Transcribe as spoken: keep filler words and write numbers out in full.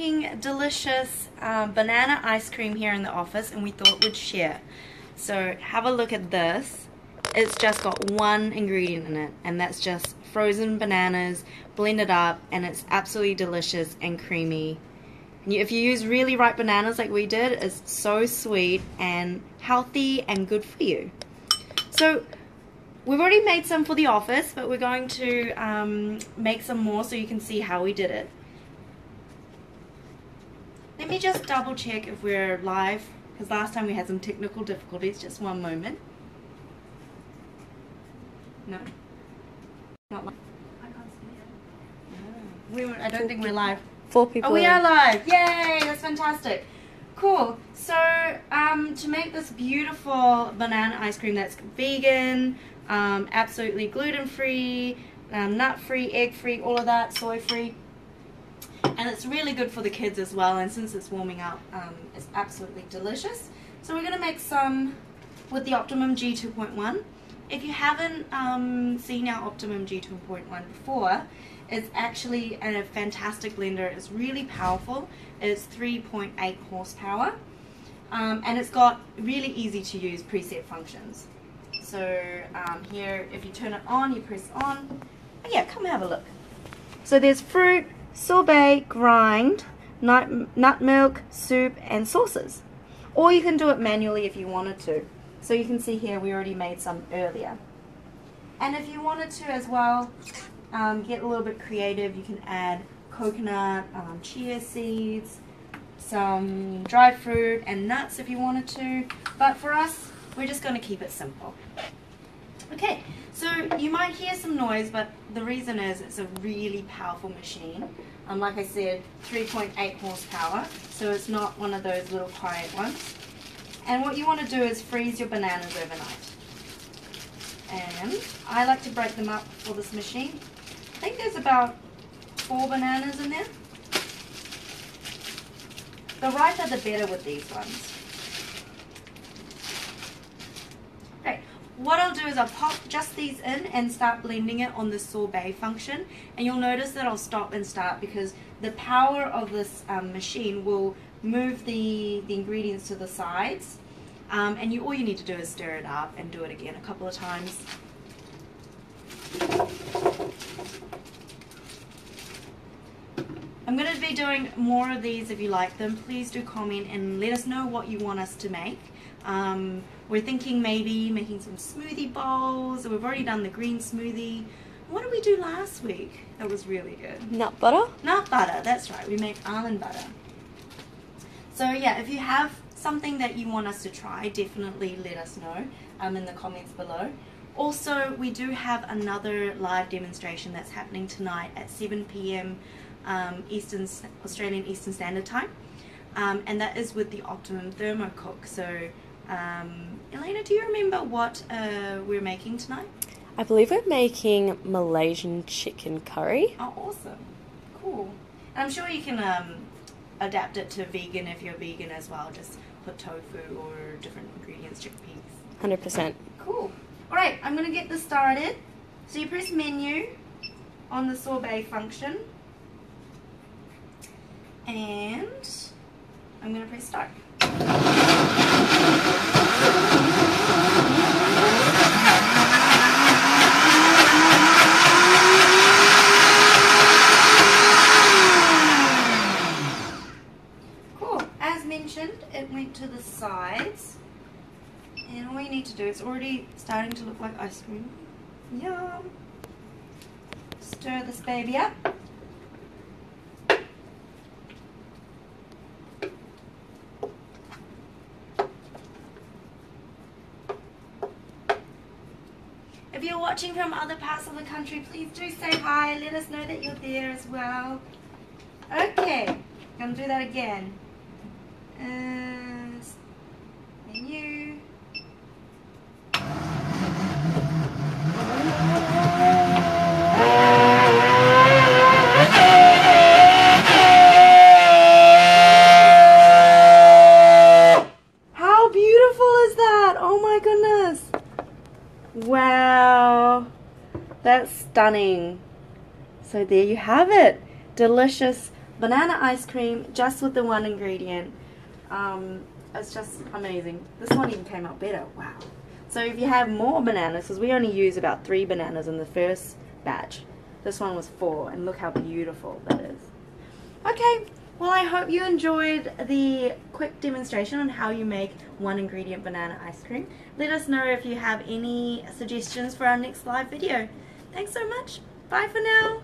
making delicious um, banana ice cream here in the office, and we thought we'd share. So have a look at this. It's just got one ingredient in it, and that's just frozen bananas blended up, and it's absolutely delicious and creamy. And if you use really ripe bananas like we did, it's so sweet and healthy and good for you. So we've already made some for the office, but we're going to um, make some more so you can see how we did it. Let me just double check if we're live, because last time we had some technical difficulties. Just one moment. No, not live. I can't see it. No. We, I don't think we're live. Four people. Oh, we are live! Yay! That's fantastic. Cool. So um, to make this beautiful banana ice cream that's vegan, um, absolutely gluten-free, um, nut-free, egg-free, all of that, soy-free, and it's really good for the kids as well. And since it's warming up, um, it's absolutely delicious. So we're going to make some with the Optimum G two point one. If you haven't um, seen our Optimum G two point one before, it's actually a fantastic blender. It's really powerful. It's three point eight horsepower, um, and it's got really easy to use preset functions. So um, here, if you turn it on, you press on. But yeah, come have a look. So there's fruit, sorbet, grind, nut, nut milk, soup, and sauces. Or you can do it manually if you wanted to. So you can see here we already made some earlier. And if you wanted to as well, um, get a little bit creative, you can add coconut, um, chia seeds, some dried fruit and nuts if you wanted to. But for us, we're just going to keep it simple. Okay, so you might hear some noise, but the reason is it's a really powerful machine. Um, like I said, three point eight horsepower, so it's not one of those little quiet ones. And what you want to do is freeze your bananas overnight. And I like to break them up for this machine. I think there's about four bananas in there. The riper the better with these ones. Great. What I'll do is I'll pop just these in and start blending it on the sorbet function. And you'll notice that I'll stop and start because the power of this um, machine will move the, the ingredients to the sides, um, and you all you need to do is stir it up and do it again a couple of times. I'm going to be doing more of these. If you like them, please do comment and let us know what you want us to make. Um, we're thinking maybe making some smoothie bowls. We've already done the green smoothie. What did we do last week? That was really good. Nut butter? Nut butter, that's right. We made almond butter. So yeah, if you have something that you want us to try, definitely let us know um, in the comments below. Also, we do have another live demonstration that's happening tonight at seven p m Um, Eastern, Australian Eastern Standard Time, um, and that is with the Optimum Thermo Cook. So um, Elena, do you remember what uh, we're making tonight? I believe we're making Malaysian chicken curry. Oh, awesome. Cool. And I'm sure you can... Um, adapt it to vegan if you're vegan as well. Just put tofu or different ingredients, chickpeas. one hundred percent. Cool. Alright, I'm going to get this started. So you press menu on the sorbet function. And I'm going to press start. It went to the sides, and all you need to do, it's already starting to look like ice cream. Yum! Stir this baby up. If you're watching from other parts of the country, please do say hi. Let us know that you're there as well. Okay, I'm going to do that again. Uh, menu. How beautiful is that? Oh my goodness. Wow. That's stunning. So there you have it. Delicious banana ice cream just with the one ingredient. Um, it's just amazing. This one even came out better. Wow. So if you have more bananas, because we only use about three bananas in the first batch. This one was four, and look how beautiful that is. Okay, well, I hope you enjoyed the quick demonstration on how you make one ingredient banana ice cream. Let us know if you have any suggestions for our next live video. Thanks so much. Bye for now.